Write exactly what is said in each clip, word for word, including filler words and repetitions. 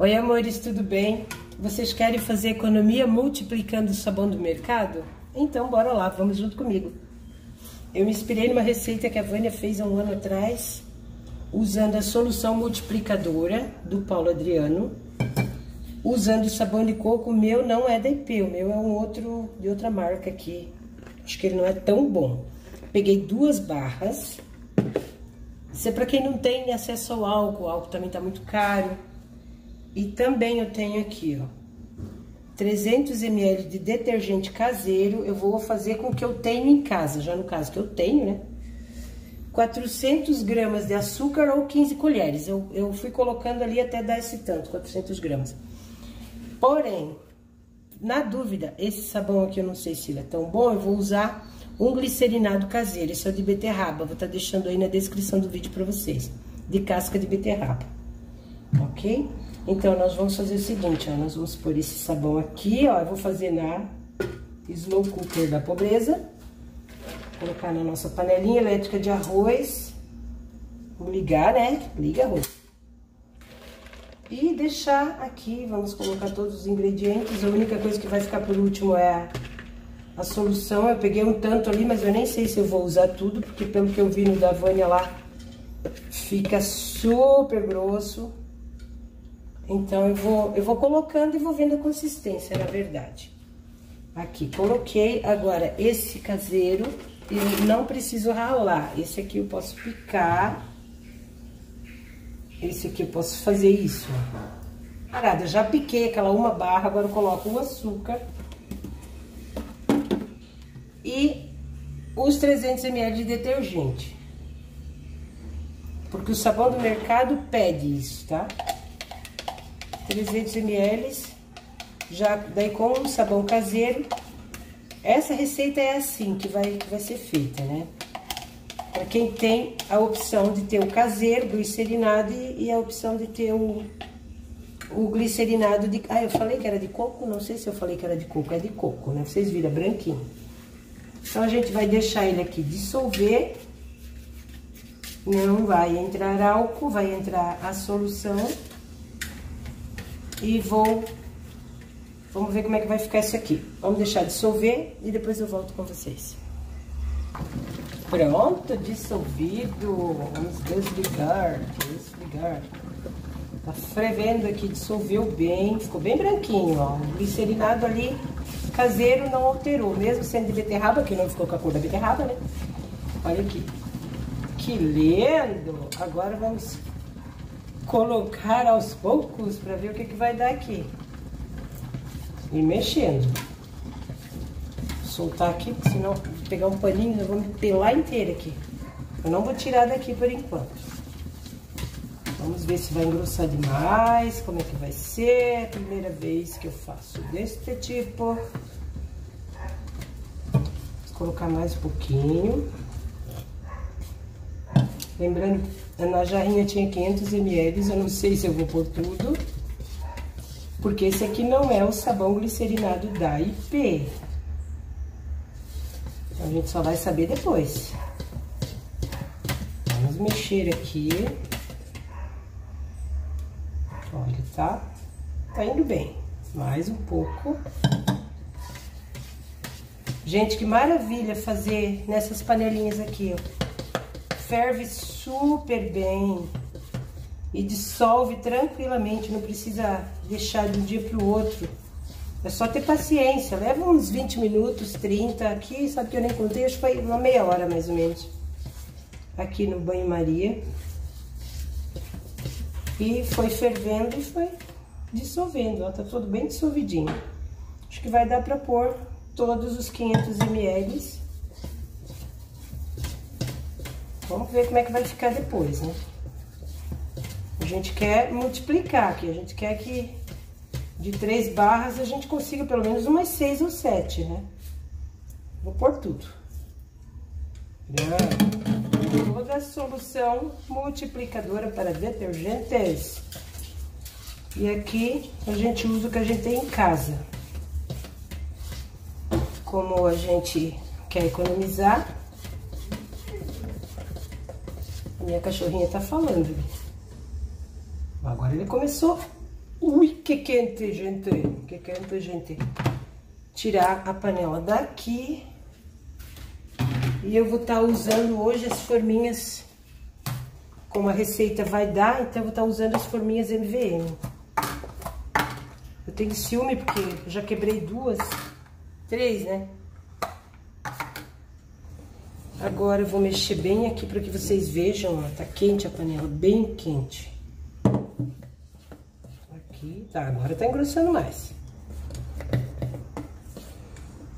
Oi, amores, tudo bem? Vocês querem fazer economia multiplicando o sabão do mercado? Então, bora lá, vamos junto comigo. Eu me inspirei numa receita que a Vânia fez há um ano atrás, usando a solução multiplicadora do Paulo Adriano, usando o sabão de coco. O meu não é da I P, o meu é um outro de outra marca aqui. Acho que ele não é tão bom. Peguei duas barras. Isso é para quem não tem acesso ao álcool, o álcool também tá muito caro. E também eu tenho aqui, ó, trezentos mililitros de detergente caseiro. Eu vou fazer com o que eu tenho em casa, já no caso que eu tenho, né? quatrocentas gramas de açúcar ou quinze colheres. Eu, eu fui colocando ali até dar esse tanto, quatrocentas gramas. Porém, na dúvida, esse sabão aqui eu não sei se ele é tão bom, eu vou usar um glicerinado caseiro. Esse é o de beterraba, vou estar deixando aí na descrição do vídeo para vocês, de casca de beterraba, ok? Então, nós vamos fazer o seguinte, ó, nós vamos pôr esse sabão aqui, ó, eu vou fazer na slow cooker da pobreza. Colocar na nossa panelinha elétrica de arroz. Vamos ligar, né? Liga arroz. E deixar aqui, vamos colocar todos os ingredientes. A única coisa que vai ficar por último é a, a solução. Eu peguei um tanto ali, mas eu nem sei se eu vou usar tudo, porque pelo que eu vi no da Vânia lá, fica super grosso. Então, eu vou, eu vou colocando e vou vendo a consistência, na verdade. Aqui, coloquei. Agora, esse caseiro, eu não preciso ralar. Esse aqui eu posso picar. Esse aqui eu posso fazer isso. Parada, já piquei aquela uma barra, agora eu coloco o açúcar. E os trezentos mililitros de detergente. Porque o sabão do mercado pede isso, tá? trezentos mililitros, já daí com o sabão caseiro. Essa receita é assim que vai, que vai ser feita, né? Para quem tem a opção de ter o caseiro, glicerinado, e, e a opção de ter o, o glicerinado de... Ah, eu falei que era de coco? Não sei se eu falei que era de coco, é de coco, né? Vocês viram, branquinho. Então, a gente vai deixar ele aqui dissolver. Não vai entrar álcool, vai entrar a solução. E vou... Vamos ver como é que vai ficar isso aqui. Vamos deixar dissolver e depois eu volto com vocês. Pronto, dissolvido. Vamos desligar, desligar. Tá fervendo aqui, dissolveu bem. Ficou bem branquinho, ó. O glicerinado ali, caseiro, não alterou. Mesmo sendo de beterraba, que não ficou com a cor da beterraba, né? Olha aqui. Que lindo! Agora vamos... colocar aos poucos para ver o que, que vai dar aqui. E mexendo. Vou soltar aqui, porque senão vou pegar um paninho, eu vou me pelar inteira aqui. Eu não vou tirar daqui por enquanto. Vamos ver se vai engrossar demais, como é que vai ser. É a primeira vez que eu faço desse tipo. Vou colocar mais um pouquinho. Lembrando que na jarrinha tinha quinhentos mililitros, eu não sei se eu vou pôr tudo, porque esse aqui não é o sabão glicerinado da I P. Então, a gente só vai saber depois. Vamos mexer aqui. Olha, tá, tá indo bem. Mais um pouco. Gente, que maravilha fazer nessas panelinhas aqui, ó. Ferve super bem e dissolve tranquilamente, não precisa deixar de um dia para o outro. É só ter paciência, leva uns vinte minutos, trinta, aqui, sabe que eu nem contei, acho que foi uma meia hora mais ou menos. Aqui no banho-maria. E foi fervendo e foi dissolvendo, ó, tá tudo bem dissolvidinho. Acho que vai dar para pôr todos os quinhentos mililitros. Vamos ver como é que vai ficar depois, né? A gente quer multiplicar aqui, a gente quer que de três barras a gente consiga pelo menos umas seis ou sete, né? Vou pôr tudo. Toda a solução multiplicadora para detergentes. E aqui a gente usa o que a gente tem em casa. Como a gente quer economizar. Minha cachorrinha tá falando. Agora ele começou. Ui, que quente, gente. Que quente, gente. Tirar a panela daqui. E eu vou estar usando hoje as forminhas, como a receita vai dar, então eu vou estar usando as forminhas M V M. Eu tenho ciúme porque eu já quebrei duas, três, né? Agora eu vou mexer bem aqui para que vocês vejam, ó, tá quente a panela, bem quente. Aqui, tá, agora tá engrossando mais.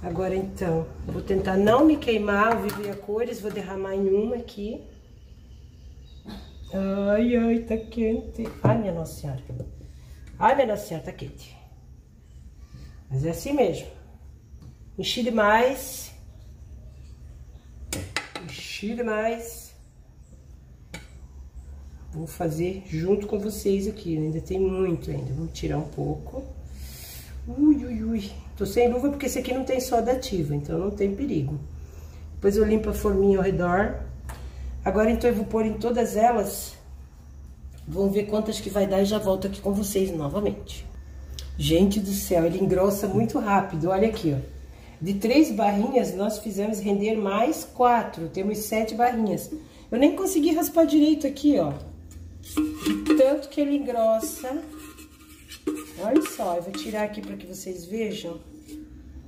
Agora, então, eu vou tentar não me queimar, eu vivi a cores, vou derramar em uma aqui. Ai, ai, tá quente. Ai, minha Nossa Senhora. Ai, minha Nossa Senhora, tá quente. Mas é assim mesmo. Enchi demais. Enchi demais. Vou fazer junto com vocês aqui, ainda tem muito ainda. Vou tirar um pouco. Ui, ui, ui. Tô sem luva porque esse aqui não tem soda ativa, então não tem perigo. Depois eu limpo a forminha ao redor. Agora, então, eu vou pôr em todas elas. Vamos ver quantas que vai dar e já volto aqui com vocês novamente. Gente do céu, ele engrossa muito rápido. Olha aqui, ó. De três barrinhas, nós fizemos render mais quatro. Temos sete barrinhas. Eu nem consegui raspar direito aqui, ó. Tanto que ele engrossa... Olha só, eu vou tirar aqui para que vocês vejam.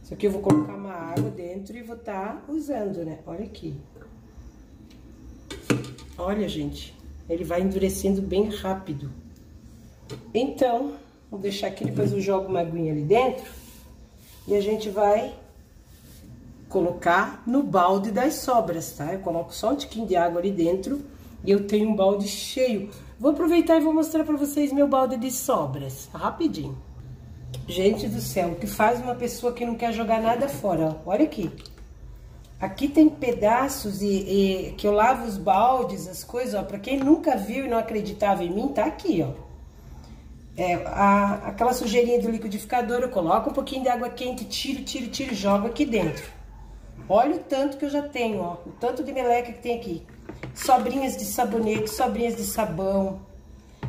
Isso aqui eu vou colocar uma água dentro e vou estar usando, né? Olha aqui. Olha, gente, ele vai endurecendo bem rápido. Então, vou deixar aqui, depois eu jogo uma aguinha ali dentro. E a gente vai colocar no balde das sobras, tá? Eu coloco só um tiquinho de água ali dentro e eu tenho um balde cheio. Vou aproveitar e vou mostrar pra vocês meu balde de sobras, rapidinho. Gente do céu, o que faz uma pessoa que não quer jogar nada fora? Olha aqui. Aqui tem pedaços e, e que eu lavo os baldes, as coisas, ó. Pra quem nunca viu e não acreditava em mim, tá aqui, ó. É, a, aquela sujeirinha do liquidificador, eu coloco um pouquinho de água quente, tiro, tiro, tiro, jogo aqui dentro. Olha o tanto que eu já tenho, ó. O tanto de meleca que tem aqui. Sobrinhas de sabonete, sobrinhas de sabão.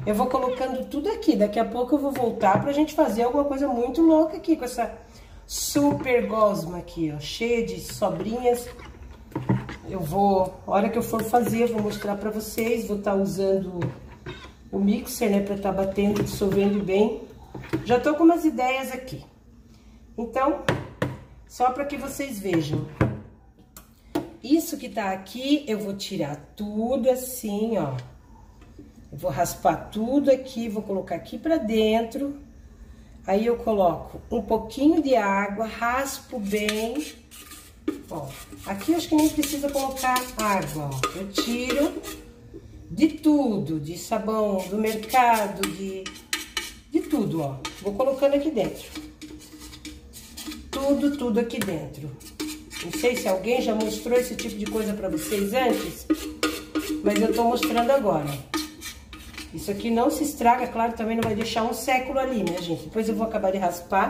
Eu vou colocando tudo aqui. Daqui a pouco eu vou voltar pra gente fazer alguma coisa muito louca aqui com essa super gosma aqui, ó. Cheia de sobrinhas. Eu vou... A hora que eu for fazer, eu vou mostrar pra vocês. Vou estar usando o mixer, né? Pra estar batendo, dissolvendo bem. Já tô com umas ideias aqui. Então, só pra que vocês vejam. Isso que tá aqui, eu vou tirar tudo assim, ó. Eu vou raspar tudo aqui, vou colocar aqui pra dentro. Aí eu coloco um pouquinho de água, raspo bem. Ó, aqui eu acho que nem precisa colocar água, ó. Eu tiro de tudo, de sabão, do mercado, de, de tudo, ó. Vou colocando aqui dentro. Tudo, tudo aqui dentro. Não sei se alguém já mostrou esse tipo de coisa pra vocês antes, mas eu tô mostrando agora. Isso aqui não se estraga, claro, também não vai deixar um século ali, né, gente? Depois eu vou acabar de raspar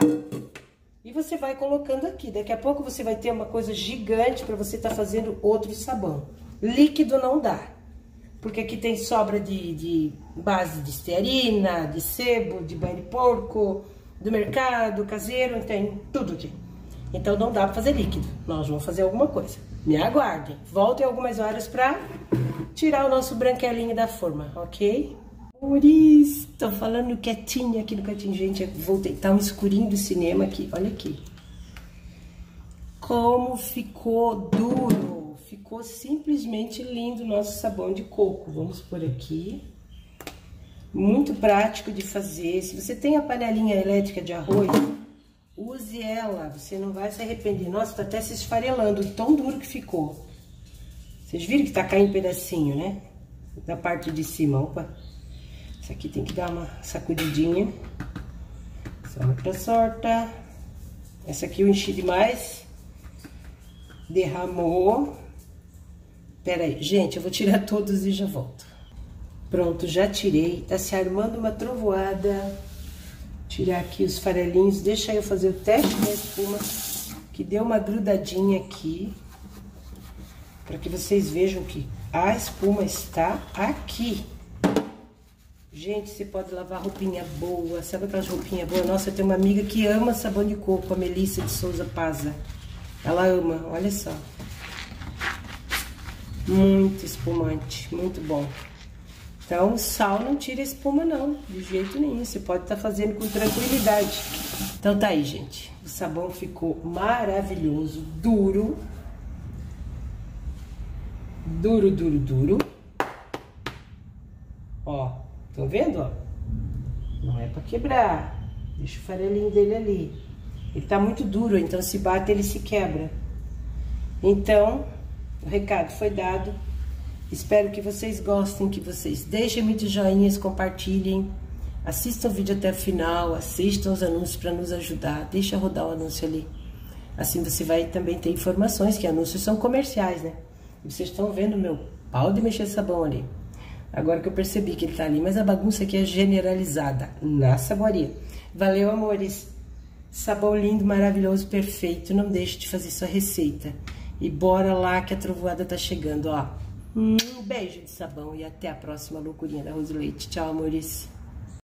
e você vai colocando aqui. Daqui a pouco você vai ter uma coisa gigante pra você tá fazendo outro sabão. Líquido não dá, porque aqui tem sobra de, de base de estearina, de sebo, de banho de porco, do mercado, caseiro, tem tudo aqui. Então, não dá pra fazer líquido. Nós vamos fazer alguma coisa. Me aguardem. Voltem algumas horas pra tirar o nosso branquelinho da forma, ok? Por isso, tô falando quietinha aqui no cantinho. Gente, voltei. Tá um escurinho do cinema aqui. Olha aqui. Como ficou duro. Ficou simplesmente lindo o nosso sabão de coco. Vamos por aqui. Muito prático de fazer. Se você tem a panelinha elétrica de arroz... Use ela, você não vai se arrepender. Nossa, tá até se esfarelando, tão duro que ficou. Vocês viram que tá caindo um pedacinho, né? Da parte de cima, opa. Isso aqui tem que dar uma sacudidinha. Solta, solta. Essa aqui eu enchi demais. Derramou. Pera aí, gente, eu vou tirar todos e já volto. Pronto, já tirei. Tá se armando uma trovoada. tirar aqui os farelinhos. Deixa eu fazer o teste da espuma, que deu uma grudadinha aqui, para que vocês vejam que a espuma está aqui. Gente, você pode lavar roupinha boa, sabe aquelas roupinhas boas? Nossa, eu tenho uma amiga que ama sabão de coco, a Melissa de Souza Pasa. Ela ama, olha só. Muito espumante, muito bom. Então, sal não tira espuma não, de jeito nenhum. Você pode estar fazendo com tranquilidade. Então tá aí, gente. O sabão ficou maravilhoso, duro. Duro, duro, duro. Ó. Estão vendo, ó? Não é para quebrar. Deixa o farelinho dele ali. Ele tá muito duro, então se bate ele se quebra. Então, o recado foi dado. Espero que vocês gostem, que vocês deixem muitos joinhas, compartilhem. Assistam o vídeo até o final, assistam os anúncios para nos ajudar. Deixa rodar o anúncio ali. Assim você vai também ter informações, que anúncios são comerciais, né? Vocês estão vendo meu pau de mexer sabão ali. Agora que eu percebi que ele tá ali, mas a bagunça aqui é generalizada na saboaria. Valeu, amores! Sabão lindo, maravilhoso, perfeito. Não deixe de fazer sua receita. E bora lá que a trovoada tá chegando, ó. Um beijo de sabão e até a próxima loucurinha da Rose Leite. Tchau, amores!